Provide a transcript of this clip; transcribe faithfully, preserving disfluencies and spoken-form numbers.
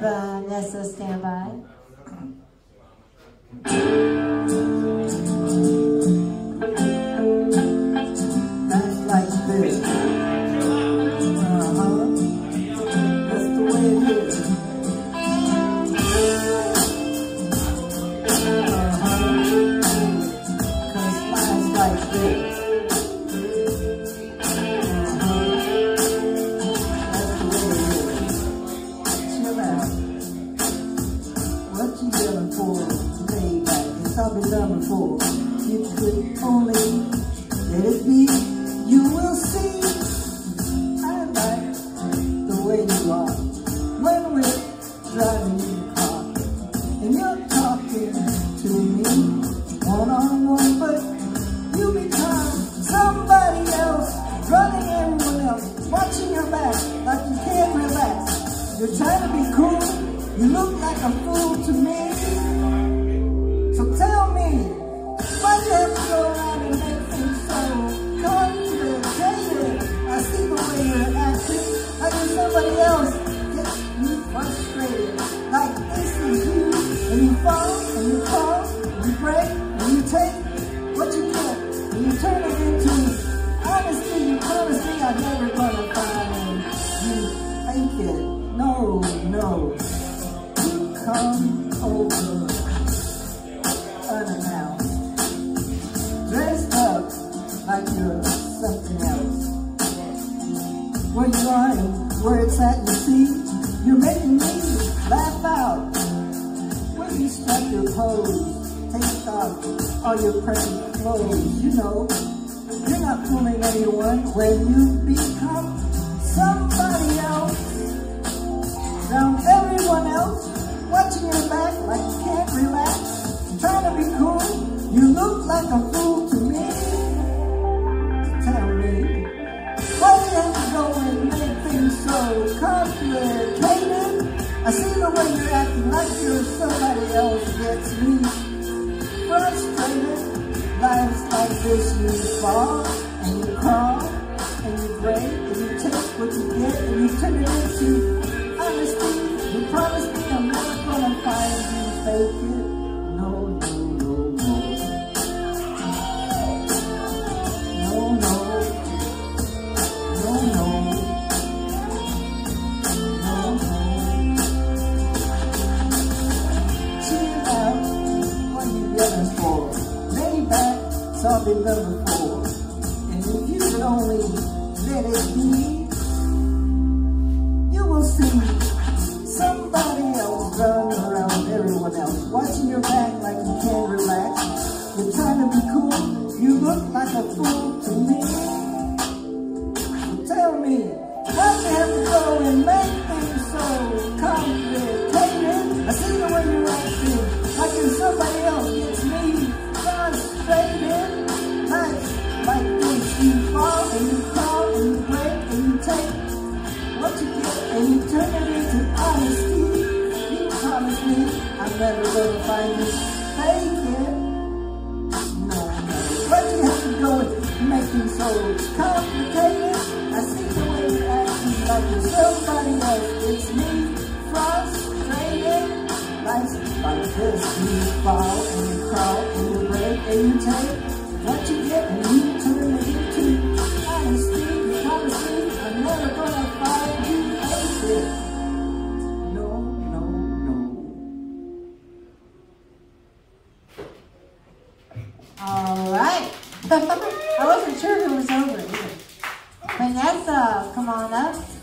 Vanessa, stand by. Vanessa, come on up.